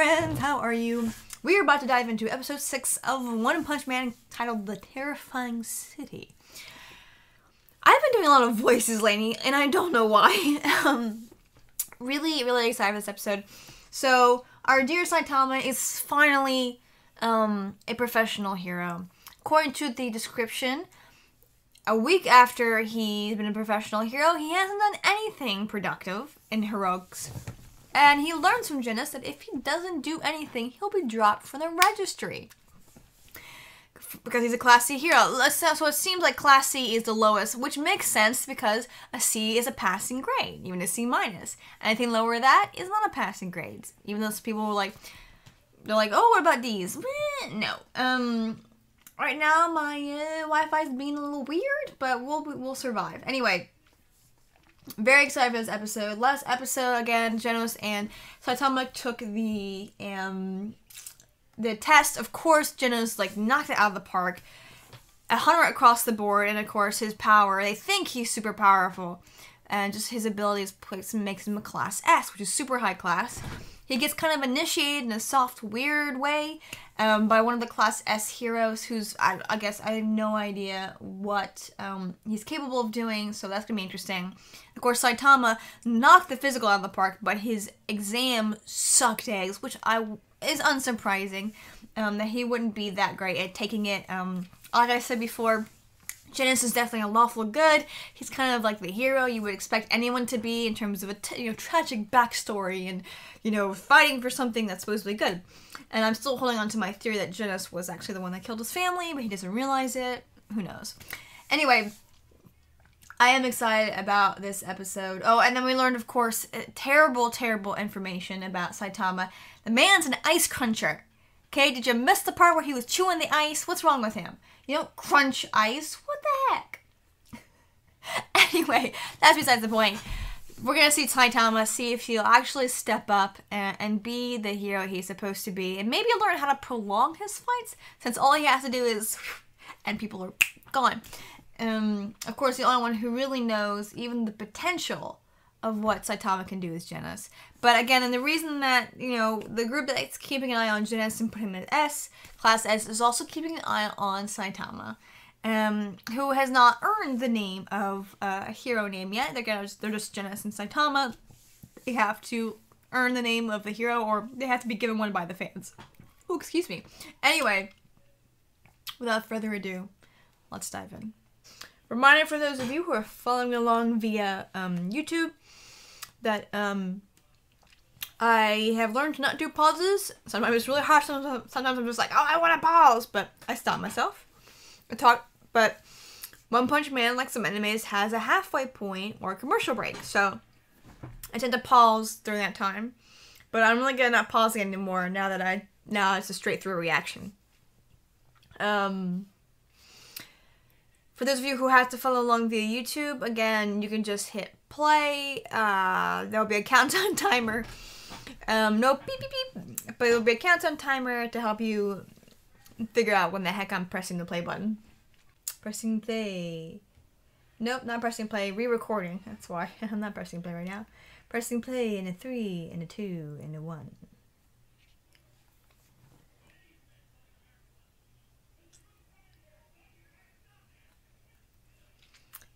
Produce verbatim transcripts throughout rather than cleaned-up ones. friends, how are you? We are about to dive into episode six of One Punch Man, titled The Terrifying City. I've been doing a lot of voices lately, and I don't know why. um, really, really excited for this episode. So, our dear Saitama is finally um, a professional hero. According to the description, a week after he's been a professional hero, he hasn't done anything productive in heroics. And he learns from Genos that if he doesn't do anything, he'll be dropped from the registry. Because he's a Class C hero. So it seems like Class C is the lowest, which makes sense because a C is a passing grade, even a C minus. Anything lower than that is not a passing grade. Even though people were like, they're like, oh, what about D's? No. Um, right now my uh, Wi-Fi is being a little weird, but we'll we'll survive. Anyway, very excited for this episode. Last episode again, Genos and Saitama took the um. The test, of course, Genos like knocked it out of the park. A hundred across the board, and of course his power. They think he's super powerful, and just his abilities place makes him a Class S, which is super high class. He gets kind of initiated in a soft, weird way um, by one of the Class S heroes, who's I, I guess I have no idea what um, he's capable of doing. So that's gonna be interesting. Of course, Saitama knocked the physical out of the park, but his exam sucked eggs, which I. is unsurprising um, that he wouldn't be that great at taking it. Um, like I said before, Genos is definitely a lawful good. He's kind of like the hero you would expect anyone to be in terms of a t you know tragic backstory and you know fighting for something that's supposedly good. And I'm still holding on to my theory that Genos was actually the one that killed his family, but he doesn't realize it. Who knows? Anyway, I am excited about this episode. Oh, and then we learned, of course, terrible, terrible information about Saitama. The man's an ice cruncher. Okay, did you miss the part where he was chewing the ice? What's wrong with him? You don't crunch ice. What the heck? Anyway, that's besides the point. We're going to see Saitama, see if he'll actually step up and, and be the hero he's supposed to be. And maybe learn how to prolong his fights, since all he has to do is... and people are gone. Um, of course, the only one who really knows even the potential of what Saitama can do is Genos. But again, and the reason that, you know, the group that's keeping an eye on Genos and putting him in S, Class S, is also keeping an eye on Saitama, um, who has not earned the name of uh, a hero name yet. They're, gonna, they're just Genos and Saitama. They have to earn the name of the hero, or they have to be given one by the fans. Oh, excuse me. Anyway, without further ado, let's dive in. Reminder for those of you who are following along via um, YouTube that um, I have learned to not do pauses. Sometimes it's really harsh. Sometimes, sometimes I'm just like, oh, I want to pause, but I stop myself. I talk, but One Punch Man, like some animes, has a halfway point or a commercial break, so I tend to pause during that time. But I'm really good at not pausing anymore now that I now it's a straight through reaction. Um. For those of you who have to follow along via YouTube, again, you can just hit play. Uh, there'll be a countdown timer. Um, no beep, beep, beep. But it'll be a countdown timer to help you figure out when the heck I'm pressing the play button. Pressing play. Nope, not pressing play. Re-recording. That's why I'm not pressing play right now. Pressing play in a three, and a two, and a one.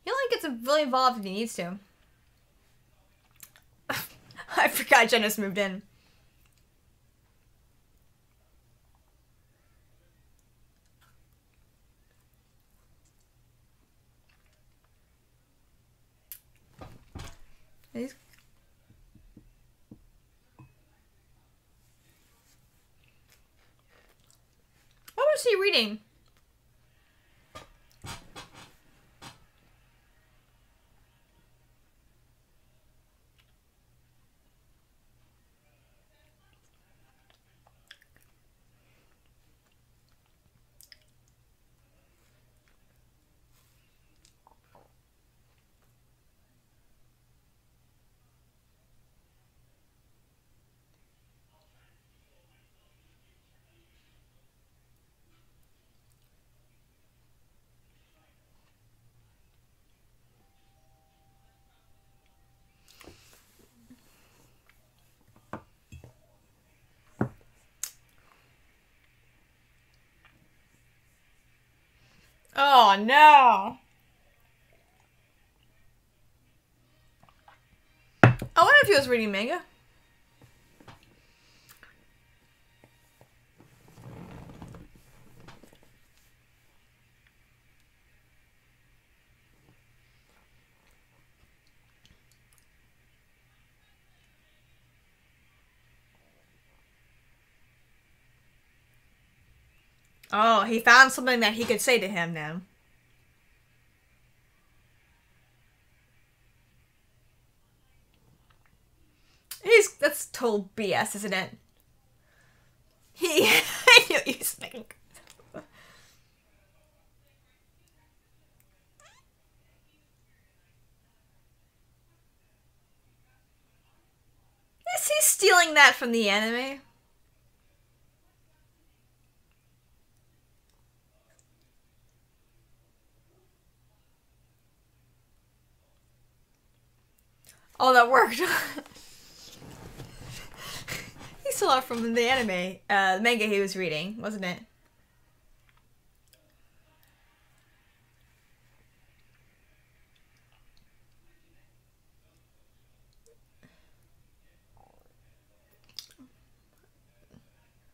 He only gets really involved if he needs to. I forgot Genos moved in. Are these... What was he reading? Oh, no. I wonder if he was reading manga. Oh, he found something that he could say to him now. He's, that's total B S, isn't it? He, you stink. Is he stealing that from the anime? Oh, that worked. He stole it from the anime, uh, the manga he was reading, wasn't it?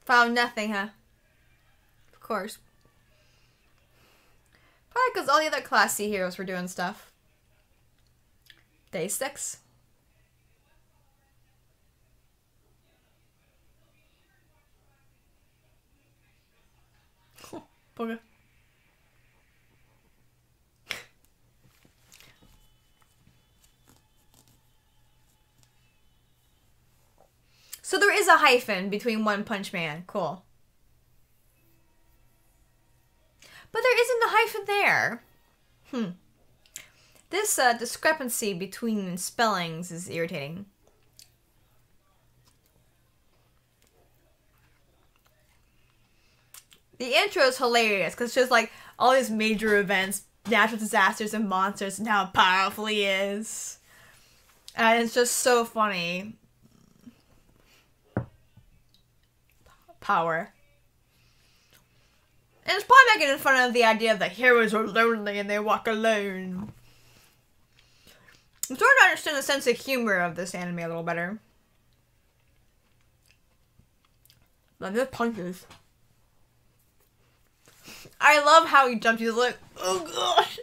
Found nothing, huh? Of course. Probably because all the other Class C heroes were doing stuff. Day six. Okay. So there is a hyphen between One Punch Man. Cool. But there isn't a hyphen there. Hmm. This uh, discrepancy between spellings is irritating. The intro is hilarious because it's just like all these major events, natural disasters, and monsters, and how powerful he is. And it's just so funny. Power. And it's probably making fun of the idea that heroes are lonely and they walk alone. I'm starting to understand the sense of humor of this anime a little better. Love the punches. I love how he jumped. He's like, oh gosh.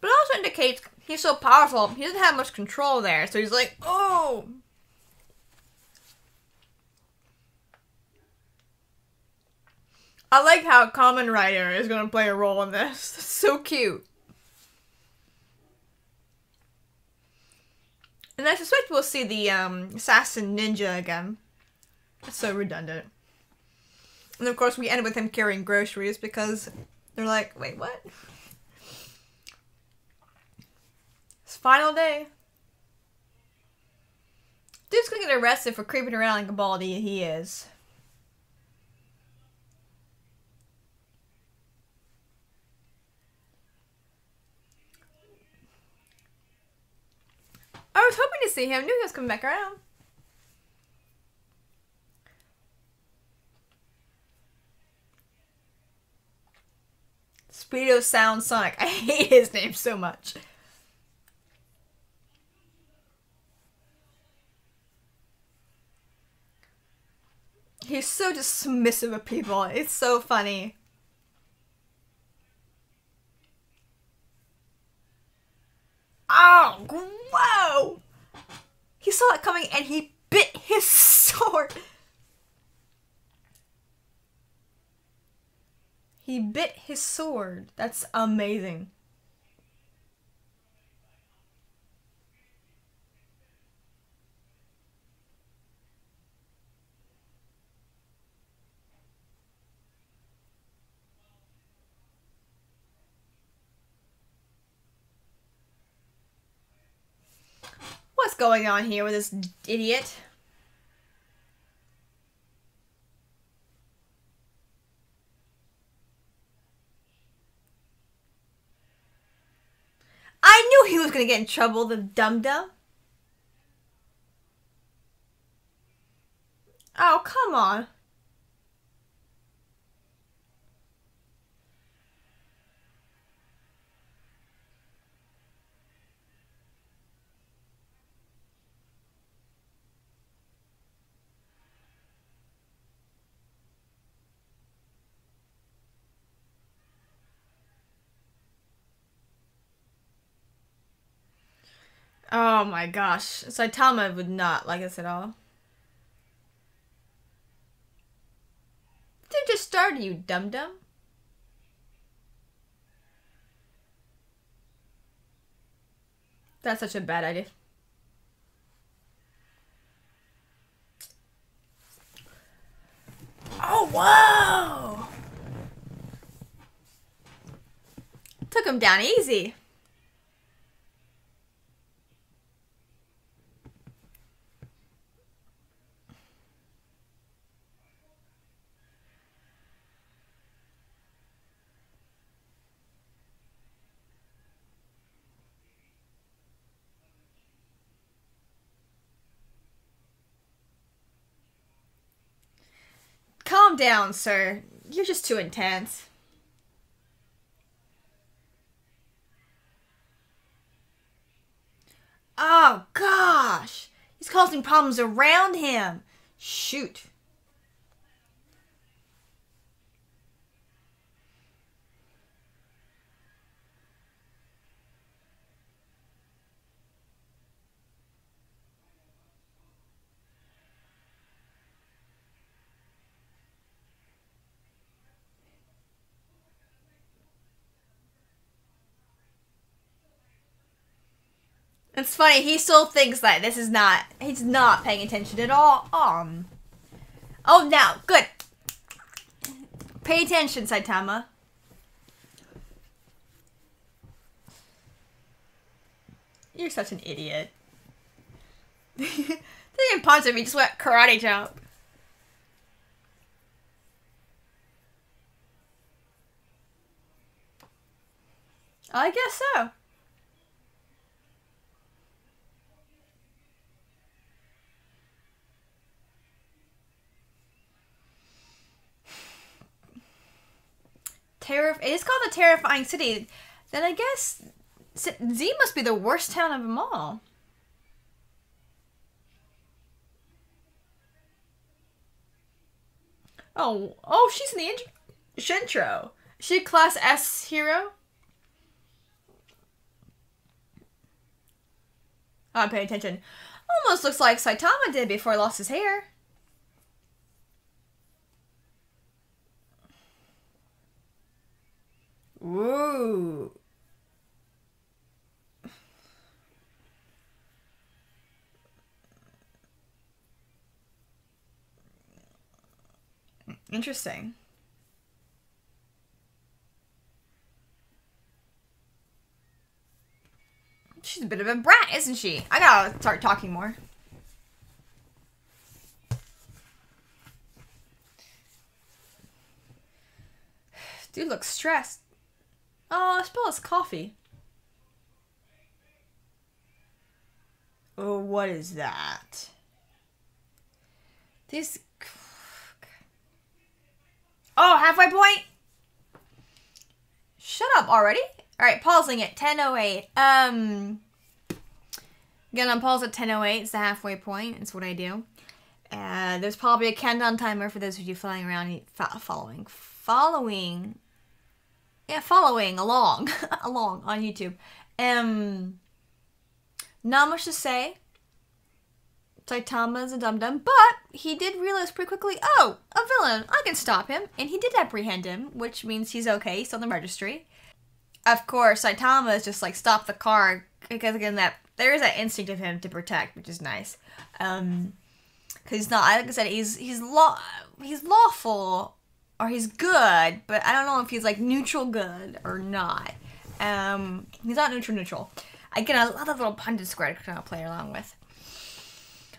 But it also indicates he's so powerful, he doesn't have much control there. So he's like, oh. I like how Kamen Rider is going to play a role in this. That's so cute. And I suspect we'll see the um, assassin ninja again. That's so redundant. And of course we end with him carrying groceries because they're like, wait, what? It's final day. Dude's gonna get arrested for creeping around like a baldy he is. I was hoping to see him. I knew he was coming back around. Speed-o'-Sound Sonic. I hate his name so much. He's so dismissive of people. It's so funny. Oh, whoa! He saw it coming and he bit his sword. He bit his sword. That's amazing. What's going on here with this idiot? I knew he was gonna get in trouble, the dum-dum. Oh, come on. Oh my gosh. Saitama would not like us at all. They just started, you dum-dum. That's such a bad idea. Oh, whoa! Took him down easy. Calm down, sir. You're just too intense. Oh, gosh. He's causing problems around him. Shoot. It's funny, he still thinks that this is not, he's not paying attention at all. Um. Oh, no, good. Pay attention, Saitama. You're such an idiot. They didn't punch him, he just went karate chop. I guess so. It is called the Terrifying City. Then I guess Z must be the worst town of them all. Oh, oh, she's in the Shentro. Is she a class S hero? I'm paying attention. Almost looks like Saitama did before he lost his hair. Ooh. Interesting. She's a bit of a brat, isn't she? I gotta start talking more. Dude looks stressed. Oh, I suppose it's coffee. Oh, what is that? This... Oh, halfway point? Shut up already? Alright, pausing at ten oh eight. Um, gonna pause at ten oh eight. It's the halfway point. It's what I do. Uh, there's probably a countdown timer for those of you flying around following. Following... Yeah, following along, along on YouTube. Um, not much to say. Saitama's a dum-dum, but he did realize pretty quickly, oh, a villain, I can stop him. And he did apprehend him, which means he's okay, he's on the registry. Of course, Saitama is just like, stop the car, because again, that there is that instinct of him to protect, which is nice. Um, cause he's not, like I said, he's, he's, law, he's lawful, or he's good, but I don't know if he's like neutral good or not. Um, he's not neutral neutral. Again, I love that little pundit square to kind of play along with.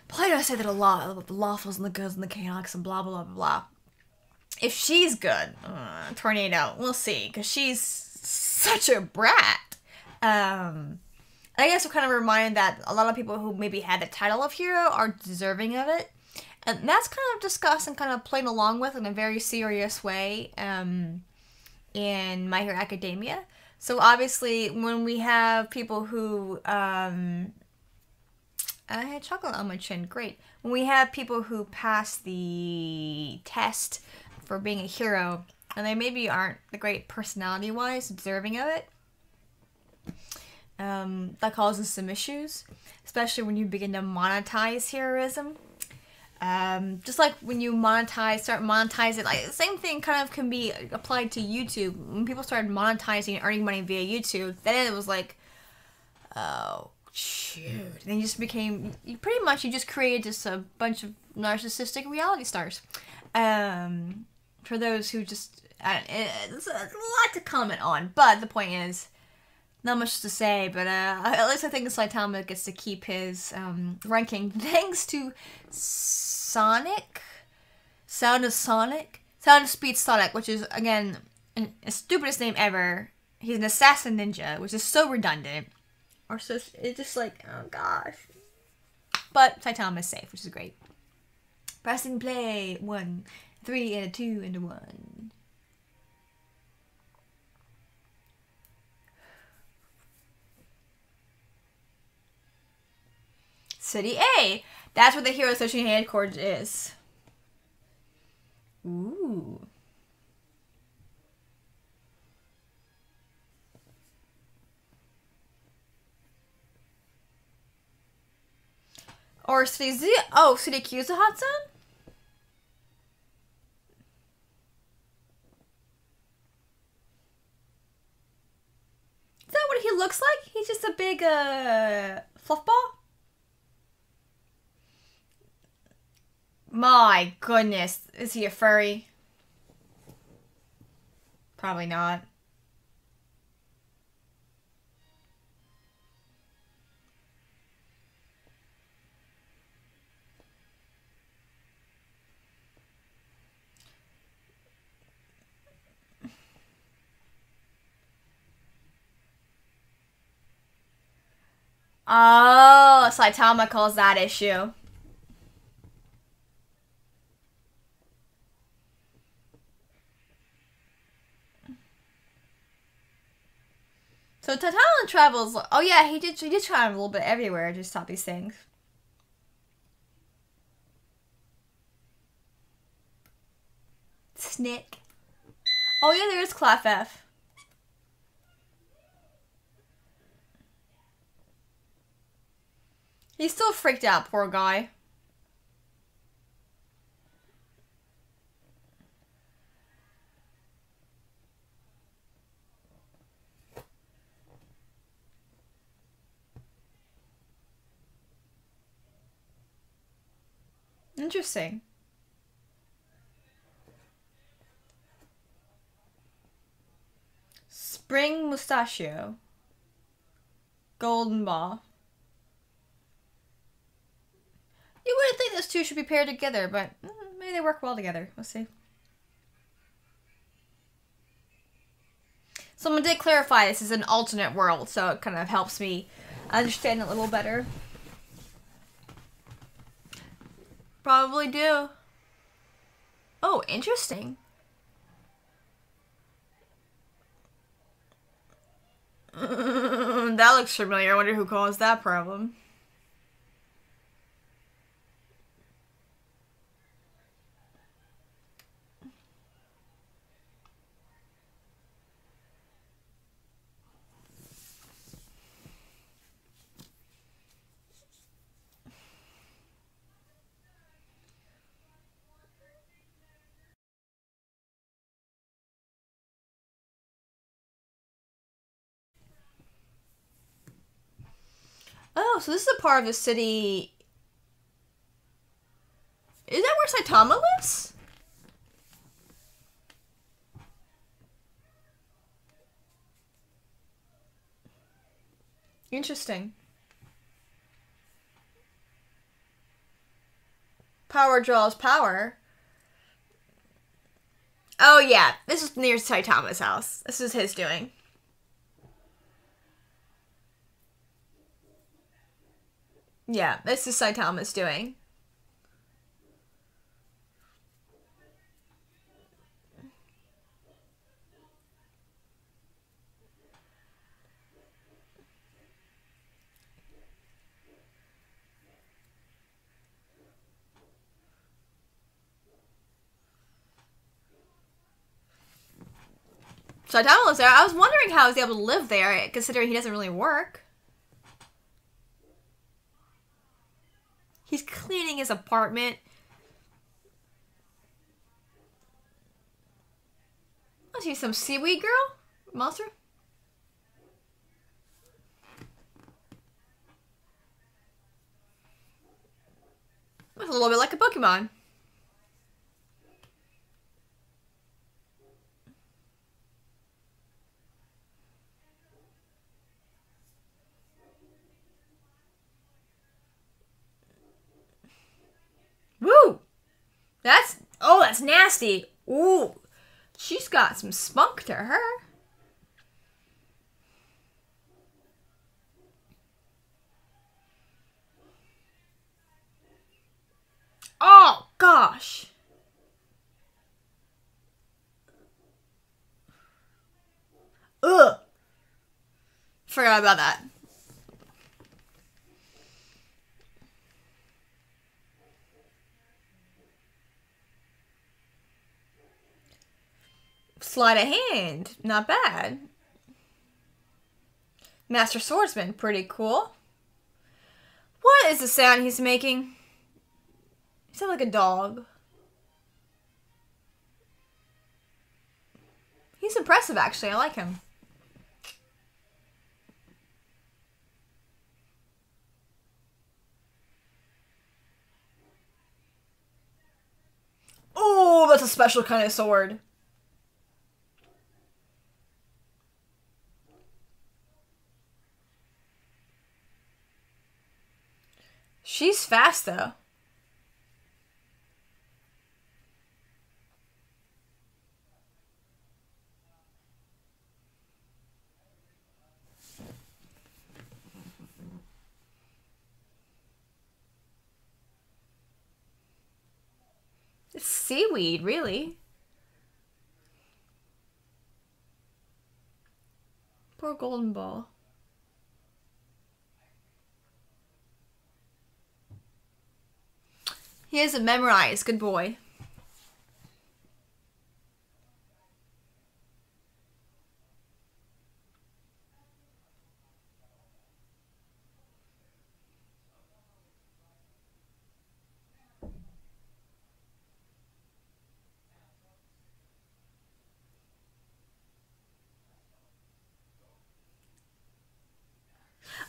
Plato said that a lot about the lawfuls and the goods and the chaotics and blah, blah, blah, blah. If she's good, uh, Tornado, we'll see, because she's such a brat. Um, I guess we're kind of reminded that a lot of people who maybe had the title of hero are deserving of it. And that's kind of discussed and kind of played along with in a very serious way um, in My Hero Academia. So obviously, when we have people who... Um, I had chocolate on my chin, great. When we have people who pass the test for being a hero, and they maybe aren't the great personality-wise, deserving of it, um, that causes some issues, especially when you begin to monetize heroism. Um, just like when you monetize, start monetizing, like the same thing kind of can be applied to YouTube. When people started monetizing and earning money via YouTube, then it was like, oh, shoot. And then you just became, you pretty much, you just created just a bunch of narcissistic reality stars. Um, for those who just, I don't, it, it's a lot to comment on, but the point is, not much to say, but uh, at least I think Saitama gets to keep his um, ranking thanks to Sonic, Sound of Sonic, Sound of Speed Sonic, which is, again, an, the stupidest name ever. He's an assassin ninja, which is so redundant. Or so, it's just like, oh gosh. But Saitama is safe, which is great. Pressing play, one, three, and a two, and a one. City A. That's where the Hero Association headquarters is. Ooh. Or City Z. Oh, City Q is a hot zone? Is that what he looks like? He's just a big, uh, fluff ball? My goodness, is he a furry? Probably not. Oh, Saitama calls that issue. So Tatala travels. Oh yeah, he did. He did travel a little bit everywhere to stop these things. Snick. Oh yeah, there is Claff F. He's still freaked out, poor guy. Interesting. Spring Mustachio. Golden Ball. You wouldn't think those two should be paired together, but maybe they work well together. We'll see. Someone did clarify this is an alternate world, so it kind of helps me understand it a little better. Probably do. Oh, interesting. That looks familiar. I wonder who caused that problem. Oh, so this is a part of the city. Is that where Saitama lives? Interesting. Power draws power. Oh yeah, this is near Saitama's house. This is his doing. Yeah, this is Saitama's doing. Saitama lives there. I was wondering how he's able to live there, considering he doesn't really work. He's cleaning his apartment. I see some seaweed girl? Monster? Looks a little bit like a Pokemon. Woo! That's, oh, that's nasty. Ooh. She's got some spunk to her. Oh, gosh. Ugh. Forgot about that. Sleight of hand, not bad. Master Swordsman, pretty cool. What is the sound he's making? He sounds like a dog. He's impressive, actually. I like him. Oh, that's a special kind of sword. She's fast, though. It's seaweed, really. Poor golden ball. He hasn't memorized. Good boy.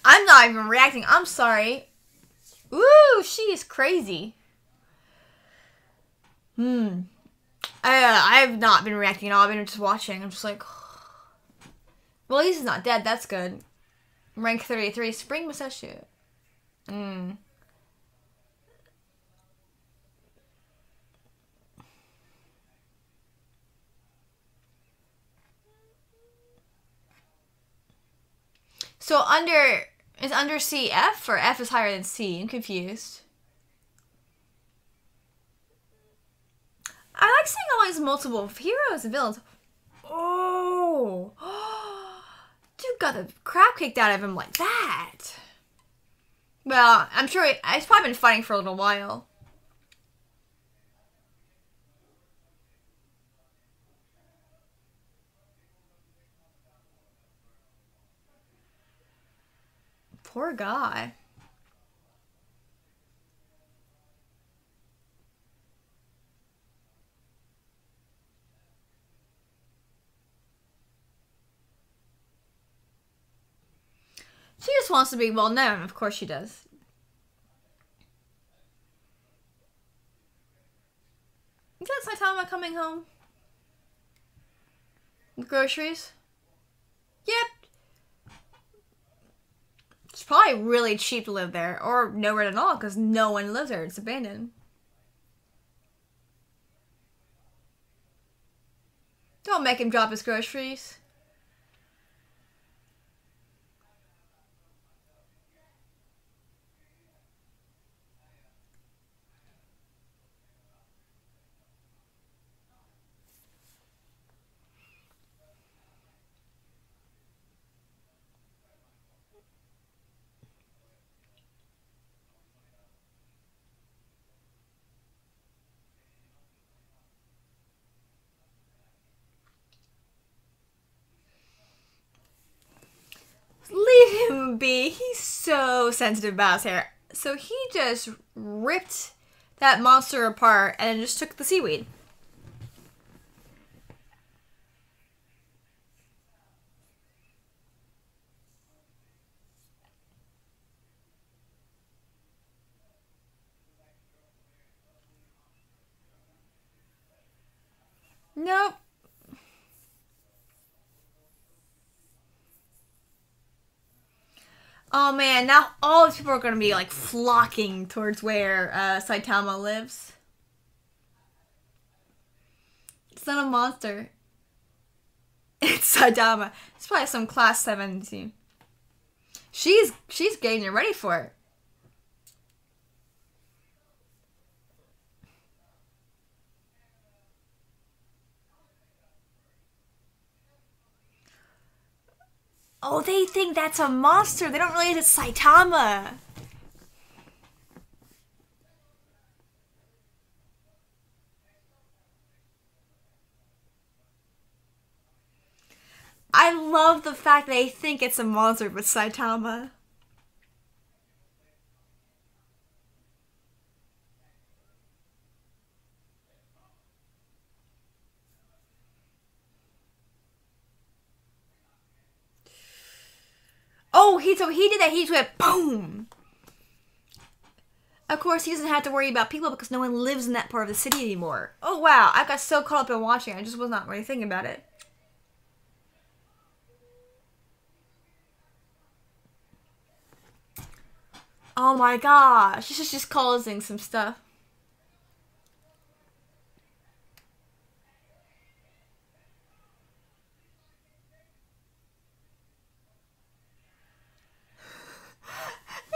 I'm not even reacting. I'm sorry. Ooh, she is crazy. Hmm. I, uh, I have not been reacting at all. I've been just watching. I'm just like... Well, at least he's not dead. That's good. Rank thirty-three. Spring Musashi. Hmm. So under... Is under C F? Or F is higher than C? I'm confused. I like seeing all these multiple heroes and villains. Oh. Dude got the crap kicked out of him like that. Well, I'm sure he, he's probably been fighting for a little while. Poor guy. She just wants to be well known, of course she does. Is that Saitama coming home? With groceries? Yep. It's probably really cheap to live there, or nowhere at all, because no one lives there. It's abandoned. Don't make him drop his groceries. Leave him be. He's so sensitive about his hair. So he just ripped that monster apart and just took the seaweed. Nope. Oh man, now all these people are going to be like flocking towards where uh, Saitama lives. It's not a monster. It's Saitama. It's probably some class seventeen. She's, she's getting you ready for it. Oh, they think that's a monster. They don't really think it's Saitama. I love the fact they think it's a monster, but Saitama. Oh, he, so he did that. He just went boom. Of course, he doesn't have to worry about people because no one lives in that part of the city anymore. Oh, wow. I got so caught up in watching. I just was not really thinking about it. Oh, my gosh. This is just causing some stuff.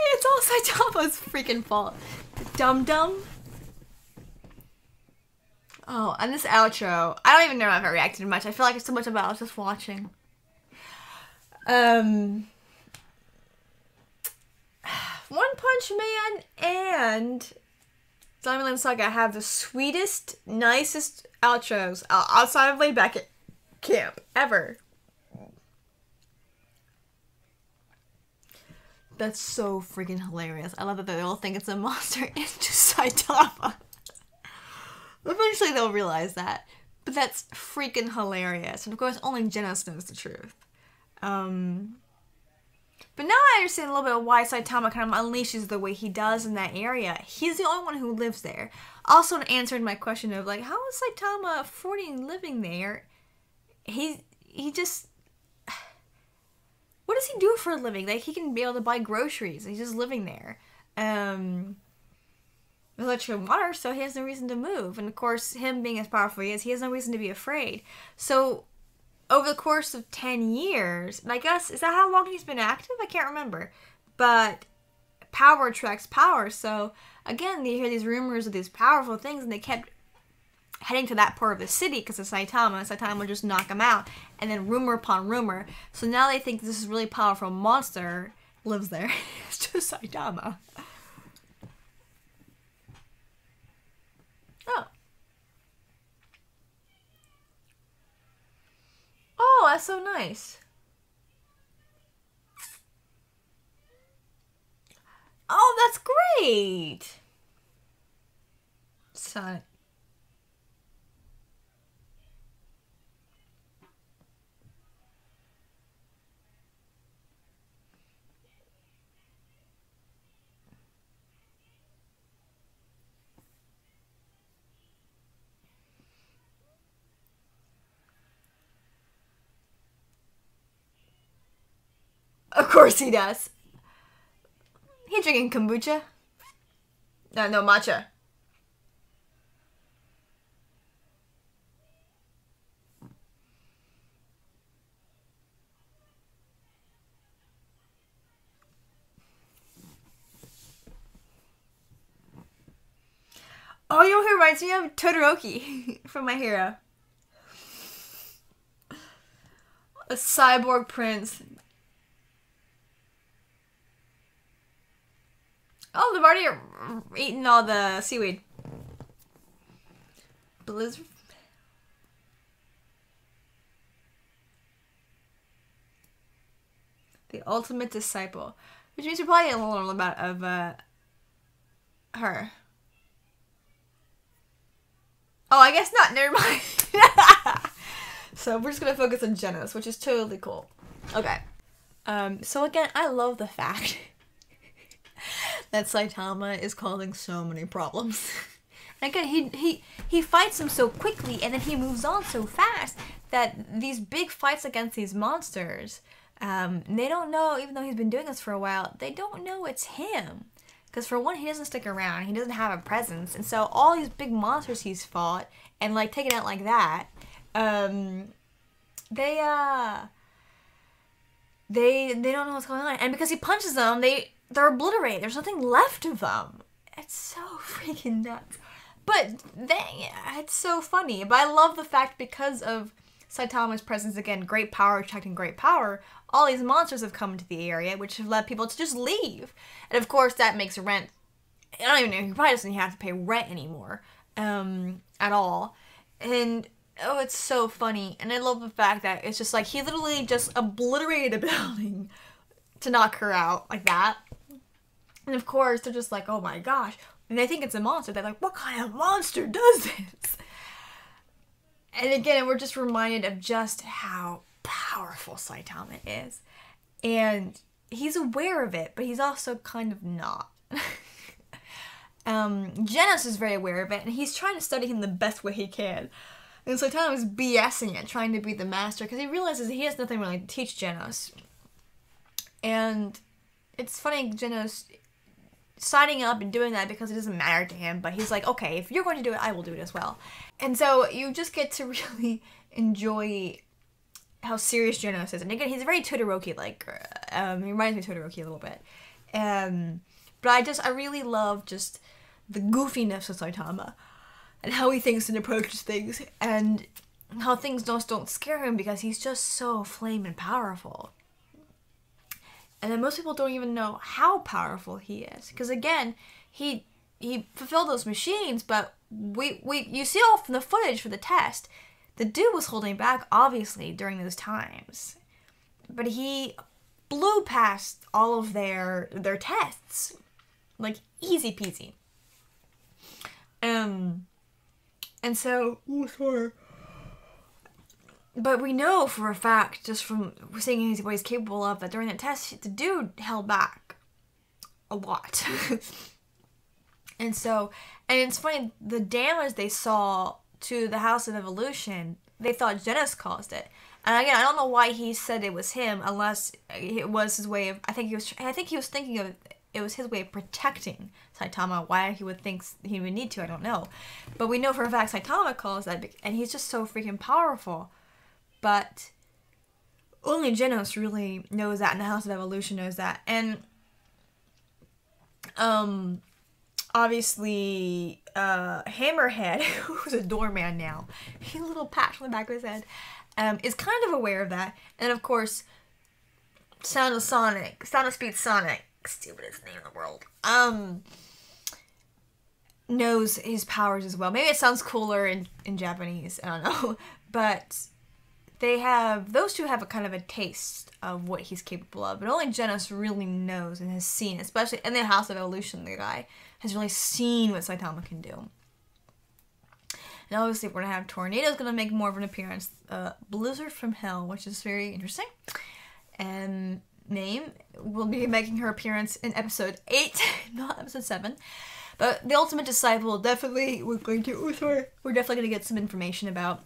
It's all Saitama's freaking fault. Dum dum. Oh, and this outro. I don't even know if I reacted much. I feel like it's so much about I was just watching. Um, One Punch Man and Zombieland Saga have the sweetest, nicest outros outside of Layback at Camp ever. That's so freaking hilarious. I love that they all think it's a monster. It's just Saitama. Eventually they'll realize that. But that's freaking hilarious. And of course, only Genos knows the truth. Um, but now I understand a little bit of why Saitama kind of unleashes the way he does in that area. He's the only one who lives there. Also, it answered my question of, like, how is Saitama forty and living there? He, he just... What does he do for a living? Like, he can be able to buy groceries. He's just living there. Um, electric and water, so he has no reason to move. And, of course, him being as powerful as he is, he has no reason to be afraid. So, over the course of ten years, and I guess, is that how long he's been active? I can't remember. But power attracts power. So, again, you hear these rumors of these powerful things, and they kept heading to that part of the city because of Saitama. Saitama would just knock him out. And then rumor upon rumor. So now they think this is really powerful monster lives there. It's just Saitama. Oh. Oh, that's so nice. Oh, that's great. Sonic. Of course he does. He's drinking kombucha. No, no, matcha. Oh, you know who reminds me of? Todoroki from My Hero. A cyborg prince. Oh, they've already eaten all the seaweed. Blizzard. The ultimate disciple. Which means you're probably a little about of uh, her. Oh, I guess not. Never mind. So we're just gonna focus on Genos, which is totally cool. Okay. Um, so again, I love the fact that Saitama is causing so many problems. And again, he, he, he fights them so quickly, and then he moves on so fast that these big fights against these monsters, um, they don't know, even though he's been doing this for a while, they don't know it's him. Because for one, he doesn't stick around, he doesn't have a presence, and so all these big monsters he's fought, and like taken out like that, um, they, uh... They they don't know what's going on, and because he punches them, they they're obliterated. There's nothing left of them. It's so freaking nuts, but they it's so funny. But I love the fact because of Saitama's presence again, great power attracting great power. All these monsters have come into the area, which have led people to just leave, and of course that makes rent. I don't even know. He probably doesn't have to pay rent anymore, um, at all, and. Oh, it's so funny, and I love the fact that it's just like he literally just obliterated a building to knock her out like that. And of course, they're just like, oh my gosh. And they think it's a monster. They're like, what kind of monster does this? And again, we're just reminded of just how powerful Saitama is. And he's aware of it, but he's also kind of not. um, Genos is very aware of it, and he's trying to study him the best way he can. And so Saitama is BSing it, trying to be the master, because he realizes he has nothing really to teach Genos. And it's funny, Genos signing up and doing that because it doesn't matter to him, but he's like, okay, if you're going to do it, I will do it as well. And so you just get to really enjoy how serious Genos is. And again, he's very Todoroki-like. Um, he reminds me of Todoroki a little bit. Um, but I just, I really love just the goofiness of Saitama. And how he thinks and approaches things, and how things just don't scare him because he's just so flaming powerful. And then most people don't even know how powerful he is, because again, he he fulfilled those machines. But we we you see all from the footage for the test, the dude was holding back obviously during those times, but he blew past all of their their tests, like easy peasy. Um. And so, oh, sorry. But we know for a fact, just from seeing what he's capable of, that during that test, the dude held back a lot. And so, and it's funny, the damage they saw to the House of Evolution, they thought Genos caused it. And again, I don't know why he said it was him, unless it was his way of, I think he was, I think he was thinking of it. It was his way of protecting Saitama. Why he would think he would need to, I don't know. But we know for a fact Saitama calls that, and he's just so freaking powerful. But only Genos really knows that, and the House of Evolution knows that. And um, obviously uh, Hammerhead, who's a doorman now, he has a little patch on the back of his head, um, is kind of aware of that. And of course, Sound of Sonic, Sound of Speed Sonic, stupidest name in the world, um, knows his powers as well. Maybe it sounds cooler in, in Japanese, I don't know, but they have, those two have a kind of a taste of what he's capable of, but only Genos really knows and has seen, especially in the House of Evolution, the guy has really seen what Saitama can do. And obviously we're going to have Tornado's going to make more of an appearance, uh, Blizzard from Hell, which is very interesting, and name will be making her appearance in episode eight, not episode seven. But the Ultimate Disciple, definitely we're going to oh, sorry. we're definitely going to get some information about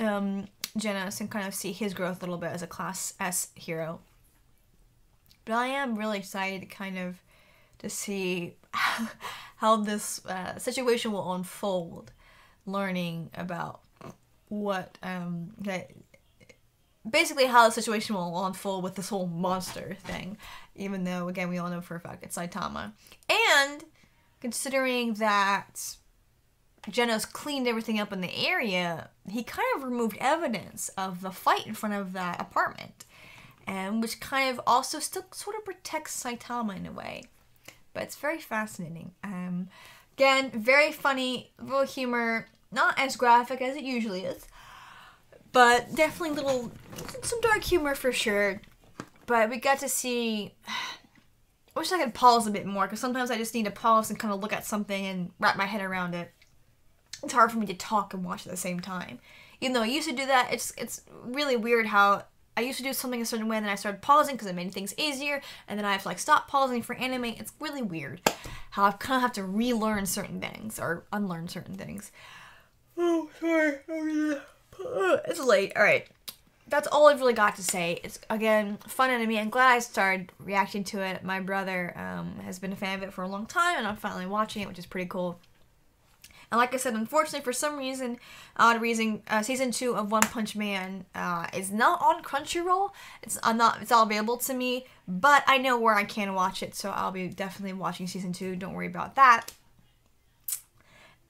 um Genos and kind of see his growth a little bit as a class S hero. But I am really excited to kind of to see how, how this uh, situation will unfold, learning about what um that basically how the situation will unfold with this whole monster thing, even though, again, we all know for a fact it's Saitama. And considering that Genos cleaned everything up in the area, he kind of removed evidence of the fight in front of that apartment, and which kind of also still sort of protects Saitama in a way. But it's very fascinating. Um, again, very funny, little humor, not as graphic as it usually is, but definitely little, some dark humor for sure. But we got to see, I wish I could pause a bit more, because sometimes I just need to pause and kind of look at something and wrap my head around it. It's hard for me to talk and watch at the same time. Even though I used to do that, it's it's really weird how I used to do something a certain way and then I started pausing because it made things easier, and then I have to like stop pausing for anime. It's really weird how I kind of have to relearn certain things or unlearn certain things. Oh, sorry. It's late. All right. That's all I've really got to say. It's, again, fun anime. I'm glad I started reacting to it. My brother um, has been a fan of it for a long time, and I'm finally watching it, which is pretty cool. And like I said, unfortunately, for some reason, odd reason, uh, season two of One Punch Man uh, is not on Crunchyroll. It's I'm not. It's all available to me, but I know where I can watch it, so I'll be definitely watching season two. Don't worry about that.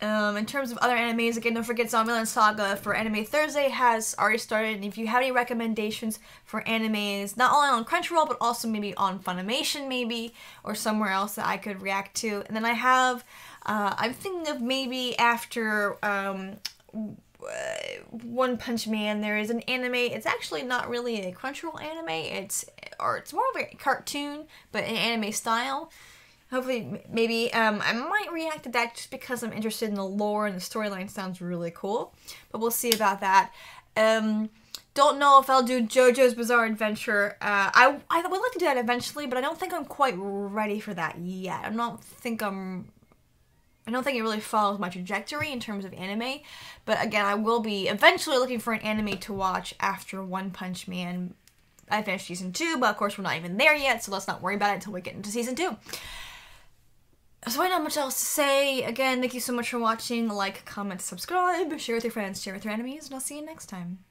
Um, in terms of other animes, again, don't forget Zombieland Saga for Anime Thursday has already started, and if you have any recommendations for animes, not only on Crunchyroll, but also maybe on Funimation, maybe, or somewhere else that I could react to. And then I have, uh, I'm thinking of maybe after, um, One Punch Man, there is an anime. It's actually not really a Crunchyroll anime, it's, or it's more of a cartoon, but an anime style. Hopefully, maybe, um, I might react to that just because I'm interested in the lore and the storyline sounds really cool. But we'll see about that. Um, don't know if I'll do JoJo's Bizarre Adventure. Uh, I, I would like to do that eventually, but I don't think I'm quite ready for that yet. I don't think I'm... I don't think it really follows my trajectory in terms of anime. But again, I will be eventually looking for an anime to watch after One Punch Man. I finished season two, but of course we're not even there yet, so let's not worry about it until we get into season two. So I don't have much else to say. Again, thank you so much for watching. Like, comment, subscribe, share with your friends, share with your enemies, and I'll see you next time.